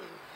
thing.